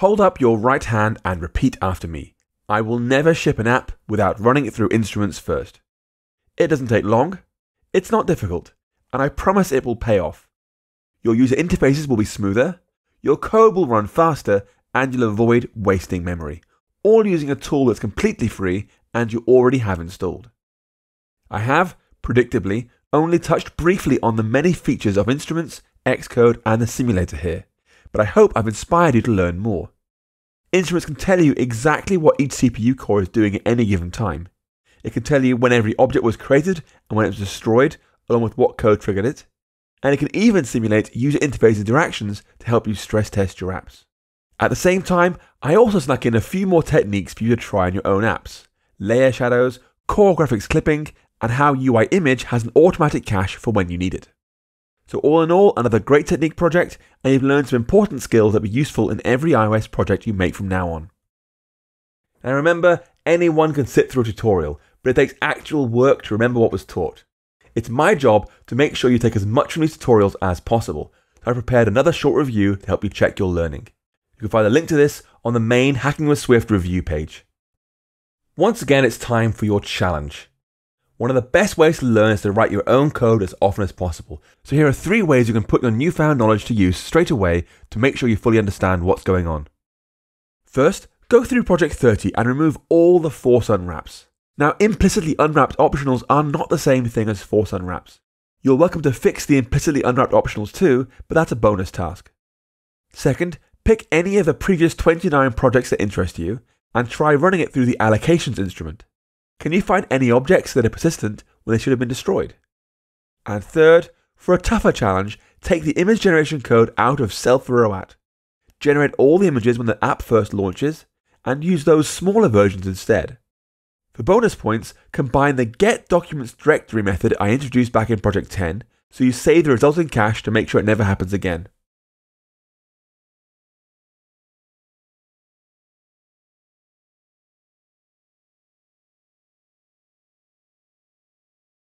Hold up your right hand and repeat after me. I will never ship an app without running it through Instruments first. It doesn't take long, it's not difficult, and I promise it will pay off. Your user interfaces will be smoother, your code will run faster, and you'll avoid wasting memory, all using a tool that's completely free and you already have installed. I have, predictably, only touched briefly on the many features of Instruments, Xcode, and the simulator here, but I hope I've inspired you to learn more. Instruments can tell you exactly what each CPU core is doing at any given time. It can tell you when every object was created and when it was destroyed, along with what code triggered it. And it can even simulate user interface interactions to help you stress test your apps. At the same time, I also snuck in a few more techniques for you to try on your own apps. Layer shadows, core graphics clipping, and how UIImage has an automatic cache for when you need it. So all in all, another great technique project, and you've learned some important skills that will be useful in every iOS project you make from now on. Now remember, anyone can sit through a tutorial, but it takes actual work to remember what was taught. It's my job to make sure you take as much from these tutorials as possible, so I prepared another short review to help you check your learning. You can find a link to this on the main Hacking with Swift review page. Once again, it's time for your challenge. One of the best ways to learn is to write your own code as often as possible. So here are 3 ways you can put your newfound knowledge to use straight away to make sure you fully understand what's going on. First, go through Project 30 and remove all the force unwraps. Now, implicitly unwrapped optionals are not the same thing as force unwraps. You're welcome to fix the implicitly unwrapped optionals too, but that's a bonus task. Second, pick any of the previous 29 projects that interest you and try running it through the Allocations instrument. Can you find any objects that are persistent when they should have been destroyed? And third, for a tougher challenge, take the image generation code out of self-ROAT. Generate all the images when the app first launches, and use those smaller versions instead. For bonus points, combine the getDocumentsDirectory method I introduced back in Project 10, so you save the resulting cache to make sure it never happens again.